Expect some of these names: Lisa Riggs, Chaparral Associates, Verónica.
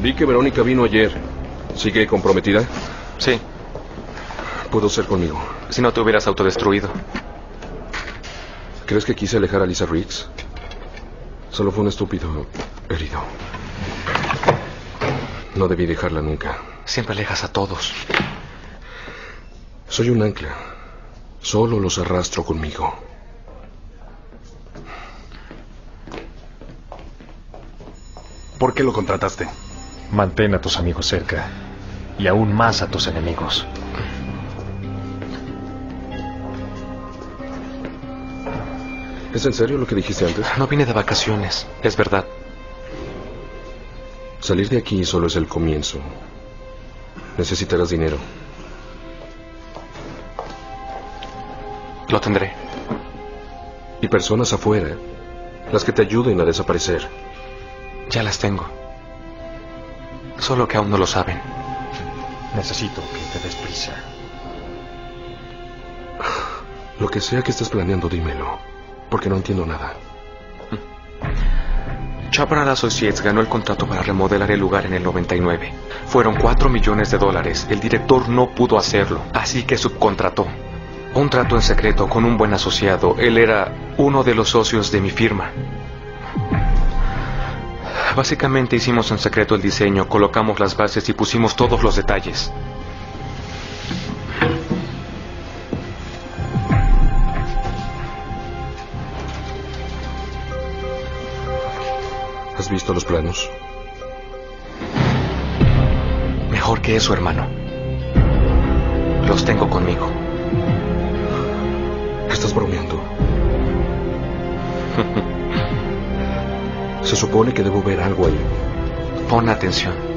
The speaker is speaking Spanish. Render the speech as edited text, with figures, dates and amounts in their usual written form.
Vi que Verónica vino ayer. ¿Sigue comprometida? Sí. Pudo ser conmigo. Si no te hubieras autodestruido. ¿Crees que quise alejar a Lisa Riggs? Solo fue un estúpido herido. No debí dejarla nunca. Siempre alejas a todos. Soy un ancla. Solo los arrastro conmigo. ¿Por qué lo contrataste? Mantén a tus amigos cerca. Y aún más a tus enemigos. ¿Es en serio lo que dijiste antes? No vine de vacaciones, es verdad. Salir de aquí solo es el comienzo. Necesitarás dinero. Lo tendré. Y personas afuera, las que te ayuden a desaparecer. Ya las tengo. Solo que aún no lo saben. Necesito que te des prisa. Lo que sea que estés planeando, dímelo. Porque no entiendo nada. Chaparral Associates ganó el contrato para remodelar el lugar en el 99. Fueron $4 millones. El director no pudo hacerlo, así que subcontrató. Un trato en secreto con un buen asociado. Él era uno de los socios de mi firma. Básicamente hicimos en secreto el diseño, colocamos las bases y pusimos todos los detalles. ¿Has visto los planos? Mejor que eso, hermano. Los tengo conmigo. ¿Estás bromeando? Se supone que debo ver algo ahí. Pon atención.